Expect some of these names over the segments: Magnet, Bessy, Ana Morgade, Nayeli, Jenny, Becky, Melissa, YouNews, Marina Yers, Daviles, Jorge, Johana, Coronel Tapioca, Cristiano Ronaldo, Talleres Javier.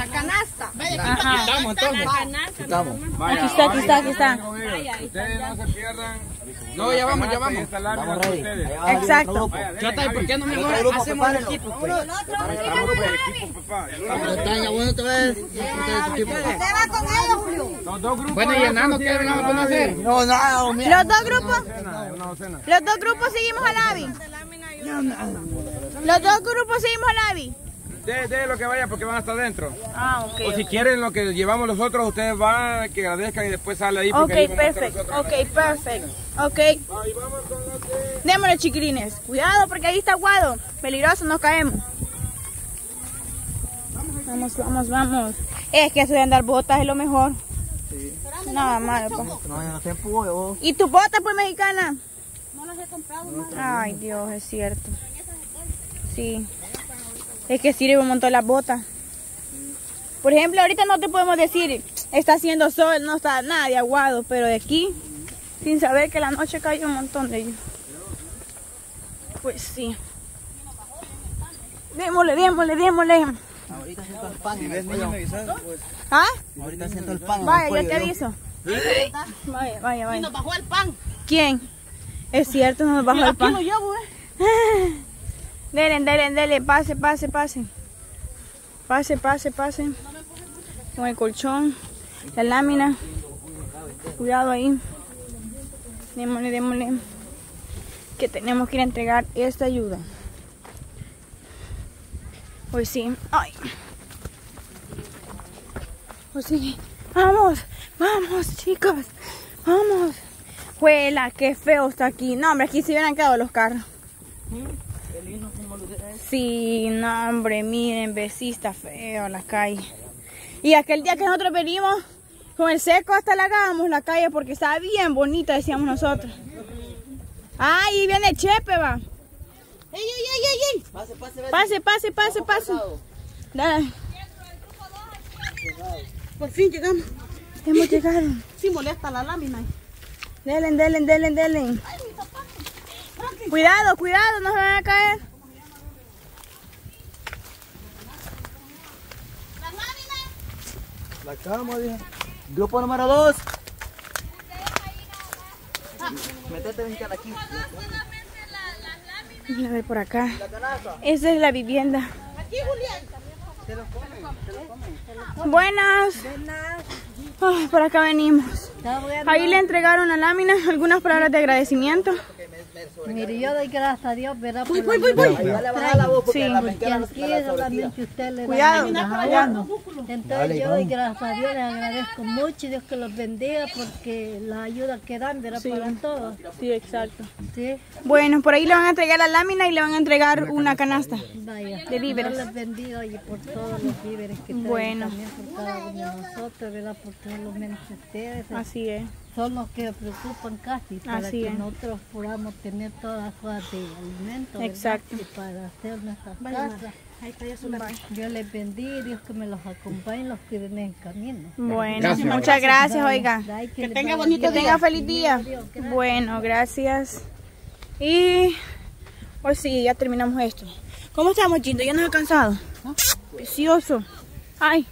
La canasta. Ajá. Quitamos, entonces. Quitamos. Aquí está, aquí está, aquí está. Ustedes no se pierdan. No, ya vamos, ya vamos. Exacto. Chota, ¿por qué no mejor hacemos el equipo? Bueno, y Ana, ¿qué vamos a conocer? No, nada. Los dos grupos seguimos al AVI. Los dos grupos seguimos al AVI. De lo que vaya, porque van hasta adentro. Ah, ok. O si quieren lo que llevamos los otros, ustedes van, que agradezcan y después sale ahí. Ok, perfecto. Ok, perfecto. Ok. Ahí vamos con los que... Démonos, chiquilines. Cuidado, porque ahí está aguado. Peligroso, nos caemos. Vamos, vamos, vamos. Es que eso de andar botas es lo mejor. Sí. Nada malo, pues. No, ¿y tus botas, pues, mexicana? No las he comprado, no, ay, Dios, es cierto. Sí. Es que sirve un montón las botas. Por ejemplo, ahorita no te podemos decir, está haciendo sol, no está nada de aguado, pero de aquí, sin saber que la noche cayó un montón de ellos. Pues sí. Démosle, démosle, démosle. Ahorita siento el pan. ¿Ah? Ahorita siento el pan. Vaya, ya te aviso. Vaya, vaya, vaya. Y nos bajó el pan. ¿Quién? Es cierto, nos bajó el pan. Delen, delen, delen, pase, pase, pase. Pase, pase, pase. Con el colchón, la lámina. Cuidado ahí. Démosle, démosle. Que tenemos que ir a entregar esta ayuda. Hoy sí. Ay. Hoy sí. Vamos, vamos, chicos. Vamos. Juela, qué feo está aquí. No, hombre, aquí se hubieran quedado los carros. Sí, no, hombre, miren, besista feo la calle. Y aquel día que nosotros venimos con el seco hasta lagamos la calle porque estaba bien bonita, decíamos nosotros. Ahí viene Chepe, va. ¡Ey, ey, ey, ey! Pase, pase, pase, pase, pase, pase. Dale. Por fin llegamos. Hemos llegado. Sí molesta la lámina. Delen, delen, delen, delen. Cuidado, cuidado, no se van a caer. La lámina. La cama, dije. Grupo número 2. Métete en cada aquí. Voy a ver por acá. Esa es la vivienda. Aquí, Julián. Se lo comen. Buenas. Ay, por acá venimos. Ahí le entregaron la lámina, algunas palabras de agradecimiento. Mire, yo doy gracias a Dios, ¿verdad? Uy, uy, uy, uy. Sí, porque solamente usted le da la. Entonces yo doy gracias a Dios, les agradezco mucho, Dios que los bendiga, porque la ayuda que dan, ¿verdad? Sí. Para todos. Sí, exacto. Sí. Bueno, por ahí le van a entregar la lámina y le van a entregar una canasta de víveres. Dios los bendiga, oye, por todos los víveres que traen, bueno, también por cada uno de nosotros, ¿verdad? Por todos los menos que ustedes. Así es. Son los que preocupan casi para así que es. Nosotros podamos tener todas las cosas de alimentos. Exacto. Y para hacer nuestras casas. Dios les bendiga, Dios que me los acompañe, los que ven en camino. Bueno, gracias, muchas gracias, oiga. Que tenga bonito, que tenga feliz día. Dios, gracias. Bueno, gracias. Y hoy sí, ya terminamos esto. ¿Cómo estamos, Chindo? ¿Ya nos ha cansado? ¿Ah? Precioso. Ay.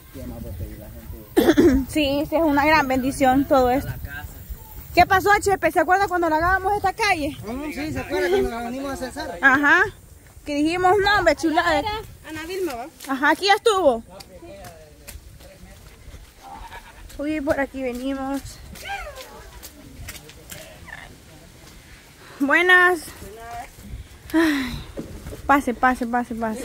Sí, es una gran bendición todo esto. ¿Qué pasó, Chepe? ¿Se acuerda cuando lagábamos esta calle? Sí, se acuerda cuando la venimos a cesar. Ajá. Que dijimos, no, hombre, chulada. Ana Vilma, ¿va? Ajá, aquí ya estuvo. Uy, por aquí venimos. Buenas. Ay, pase, pase, pase, pase.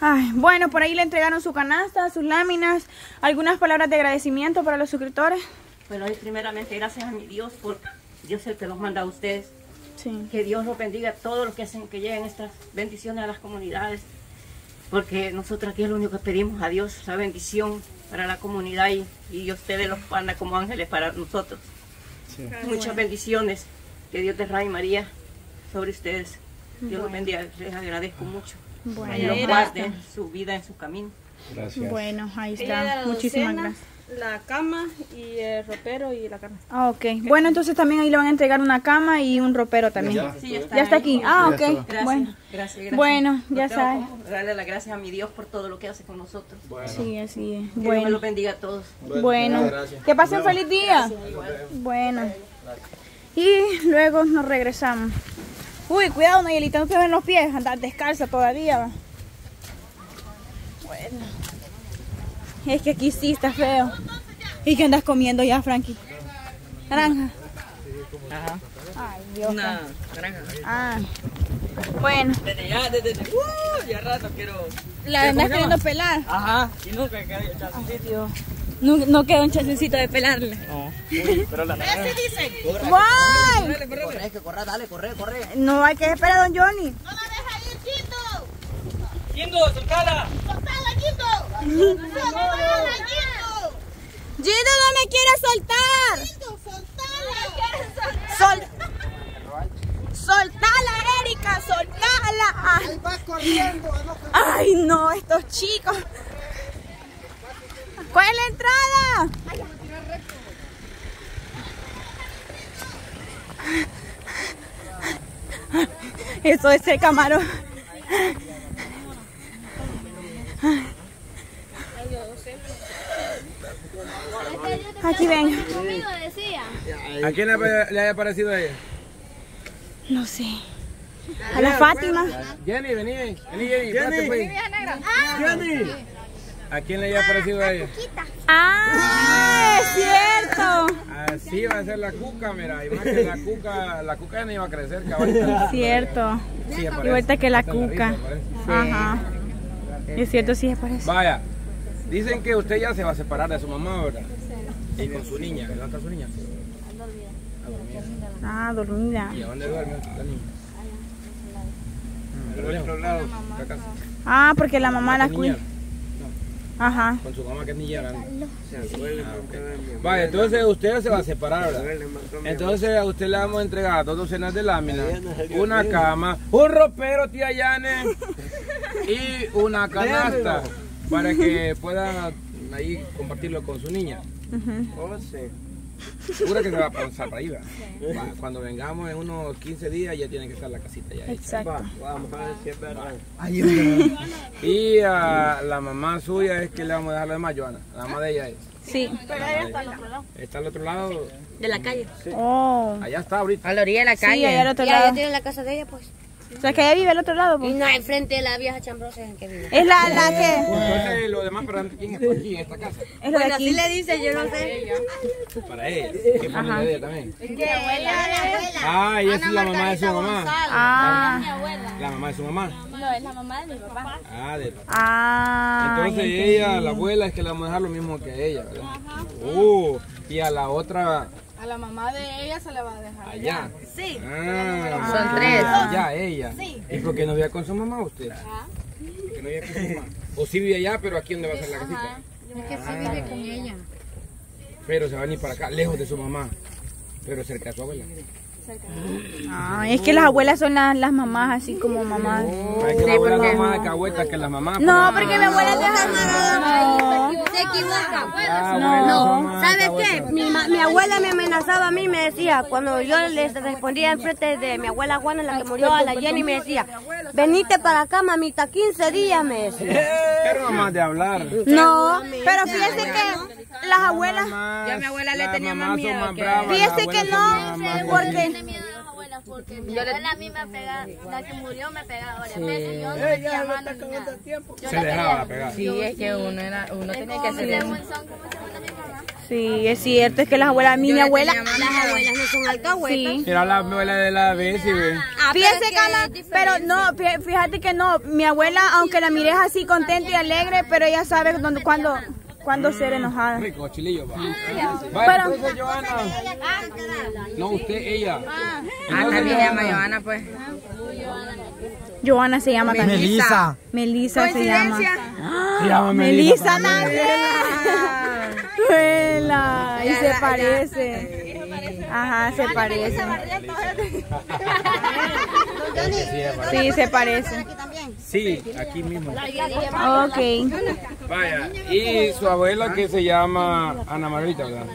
Ay, bueno, por ahí le entregaron su canasta, sus láminas, algunas palabras de agradecimiento para los suscriptores. Bueno, primeramente gracias a mi Dios, por Dios es el que los manda a ustedes. Sí. Que Dios los bendiga a todos los que hacen que lleguen estas bendiciones a las comunidades. Porque nosotros aquí es lo único que pedimos a Dios, la bendición para la comunidad y ustedes los manda como ángeles para nosotros. Sí. Muchas bendiciones, que Dios derrame María sobre ustedes. Dios los bendiga, les agradezco mucho. Bueno, que los guarden su vida en su camino. Gracias. Bueno, ahí está. Muchísimas gracias. la cama y el ropero y la cama. Ah, ok. Bueno, entonces también ahí le van a entregar una cama y un ropero también. Ya, sí, ya está aquí. Ah, ok. Gracias. Bueno, gracias. Bueno, ya sabes. Darle las gracias a mi Dios por todo lo que hace con nosotros. Bueno. Sí, así es. Bueno. Dios me los bendiga a todos. Bueno. Que pasen feliz día. Gracias, bueno. Y luego nos regresamos. Uy, cuidado, Nayelita, no te ven los pies. Andar descalza todavía, va. Bueno. Es que aquí sí está feo. ¿Y qué andas comiendo ya, Frankie? Naranja. Ajá. Ay, Dios. Una naranja. Ah. Bueno. Desde ya, ya rato quiero. La andas queriendo pelar. Ajá. Y nunca queda el chancecito. No, no queda un chancecito de pelarle. No. Uy, pero la naranja. ¿Qué dicen? Corre, que corra, dale, corre. No hay que esperar a don Johnny. No la deja ir, Quito. Quito, soltala. Gino, no me quiere soltar. Gino, soltala, Erika, soltala. Ahí va corriendo. Ay, no, estos chicos. ¿Cuál es la entrada? Eso es el camarón. Aquí ven. ¿A quién le haya parecido a ella? No sé. A la Fátima. Jenny, vení, Jenny. ¿A quién le haya parecido a ella? ¡Ah! ¡Es cierto! Así va a ser la cuca, mira. Y más que la cuca ya no iba a crecer, cabrón. Cierto. Y ahorita que la cuca. Ajá. Es cierto, sí se parece. Vaya. Dicen que usted ya se va a separar de su mamá, ¿verdad? Y con su niña, ¿verdad? ¿Está su niña? Dormida. Ah, dormida. ¿Y a dónde duerme la niña? Pero en otro lado, la casa. Ah, porque la mamá la cuida. Ajá. Con su mamá que es niñera. Vale, entonces usted se va a separar, ¿verdad? Entonces a usted le vamos a entregar 2 docenas de láminas, una cama, un ropero, tía Yane, y una canasta. Para que pueda ahí compartirlo con su niña. Oh, sí. Seguro que se va a pasar para ahí, ¿verdad? Sí. Va, cuando vengamos en unos 15 días ya tiene que estar la casita ya. Exacto. Vamos a ver si es verdad. Y a la mamá suya es que le vamos a dejar lo demás, Johana. La mamá de ella es. Sí. Pero ella está al otro lado. Está al otro lado. De la calle. Sí. Oh. Allá está ahorita. A la orilla de la calle. Sí, allá al otro lado. Allá tiene la casa de ella, pues. O sea, que ella vive al otro lado, pues. Y no, enfrente de la vieja chambrosa es que vive. Es la que... Entonces, lo demás, pero ¿quién está aquí en esta casa? Es bueno, de aquí. Así le dice, yo no sé. Para ella. ¿Qué pone de ella también? Es que abuela. Ah, ella es la mamá de su mamá. Ah. La mamá de su mamá. No, es la mamá de mi papá. Ah, de papá. Ah. Entonces ella, la abuela, es que le vamos a dejar lo mismo que ella, ¿verdad? Ajá. Y a la otra... A la mamá de ella se la va a dejar. Allá. Sí. Ah, son 3. Allá, ella. Sí. ¿Y por qué no vive con su mamá usted? Ajá. ¿Por qué no vive con su mamá? O sí vive allá, pero aquí donde va a ser la casita. Es que sí vive con ella. Pero se va a venir para acá, lejos de su mamá. Pero cerca de su abuela. Ah, es que las abuelas son las mamás, así como mamás. No, es que la abuela es más alcahueta que las mamás. No, porque mi abuela te amarrada. Se equivoca. No, ¿sabes qué? Mi abuela me amenazaba a mí, me decía, cuando yo les respondía enfrente de mi abuela Juana, la que murió, a la Jenny, me decía, venite para acá, mamita, 15 días, me decía. Pero más de hablar. No, pero fíjese que... Las abuelas, ya mi abuela le tenía más miedo. Fíjese que no, porque yo mi abuela a mí me pegaba, la que murió me pegaba varias veces. Yo no tenía mano ni nada. Se dejaba pegar. Sí, es que uno tenía que hacer. Sí, es cierto, es que las abuelas, las abuelas no son alcahuetas. Era la abuela de la Bessie, ve. Fíjese que pero no, fíjate que no, mi abuela, aunque la mires así contenta y alegre, pero ella sabe cuándo. ¿Cuándo ser enojada? Rico, chilillo, va. Vale, pero, entonces, Johana. No, usted, ella. Ah, también se llama Johana, pues. Johana se llama también. Melissa. Melissa se llama. Se llama Melissa. Melissa. Y se parece. Ajá, se parece. Sí, se parece. Sí, aquí mismo. Ok. Vaya, y su abuela que se llama Ana Margarita, ¿verdad?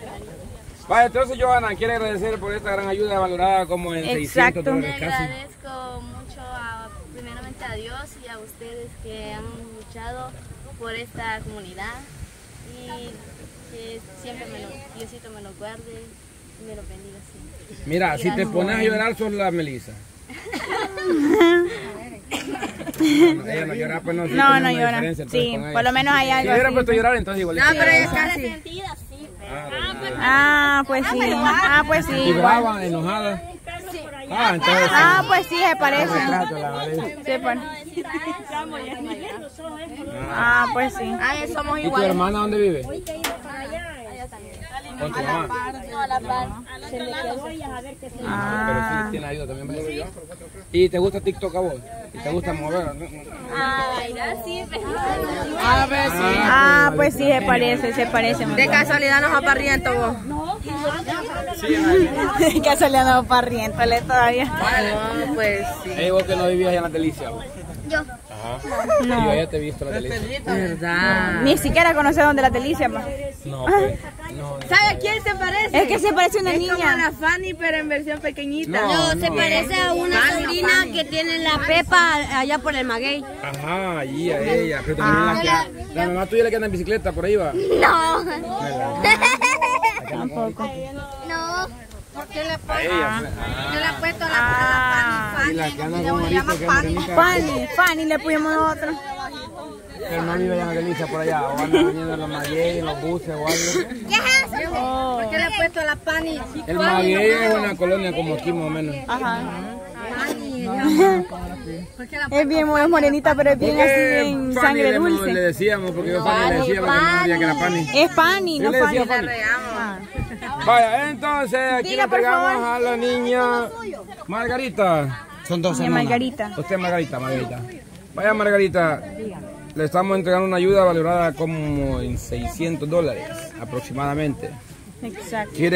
Vaya, entonces Johana, quiero agradecer por esta gran ayuda valorada como en exacto. 600 dólares casi. Le agradezco mucho primeramente a Dios y a ustedes que han luchado por esta comunidad y que siempre Diosito me lo guarde y me lo bendiga siempre. Mira, gracias. Si te pones a llorar sos la Melissa. Ella no llora, pues no, sí, no llora. Sí, por lo menos hay algo. Si hubiera puesto a llorar, entonces igual. No, pero es casi sentida, sí. Ah, pues sí. Y brava, enojada. Sí. Ah, entonces. Ah, pues sí, se parece. Ah, pues sí. Ah, somos iguales. ¿Y tu hermana dónde vive? Con tu mamá. No, a la par. Ah, pero sí tiene ayuda también. ¿Y te gusta TikTok a vos? ¿Y te gusta mover? Ah, pues sí, se parece. De casualidad no es aparriento vos. De casualidad no es aparriento, le todavía. No, pues sí. Ey, vos que no vivías allá en la delicia. Yo. Ajá. No. Yo ya te he visto la delicia. Verdad. Ni siquiera conoces dónde la delicia, ma. No, pues. No, ¿sabe a quién se parece? Es que se parece a una niña. Es como la Fanny, pero en versión pequeñita. No, se parece a una sobrina que tiene la Pepa allá por el maguey. Ajá, allí a ella. Pero también la mamá tuya le queda en bicicleta, por ahí va. No. Tampoco. No. Porque le pongo. Yo le he puesto la Fanny. Y le llama Fanny, le pusimos nosotros. Pero no vive en Melissa por allá, o anda viniendo en los magueyes, en los buses o algo. ¿Qué es eso? Oh. ¿Por qué le he puesto la Pani? El maguey es una colonia como aquí más o menos. Ajá. Es bien, es morenita, pero es bien porque así, en sangre dulce. Le decíamos, porque yo Pani le decía, porque no decía que era Pani. Es Pani, no Pani. Vaya, entonces aquí le pegamos a la niña Margarita. Son dos hermanas. Margarita. Usted es Margarita. Vaya Margarita. Le estamos entregando una ayuda valorada como en $600 aproximadamente. Exacto.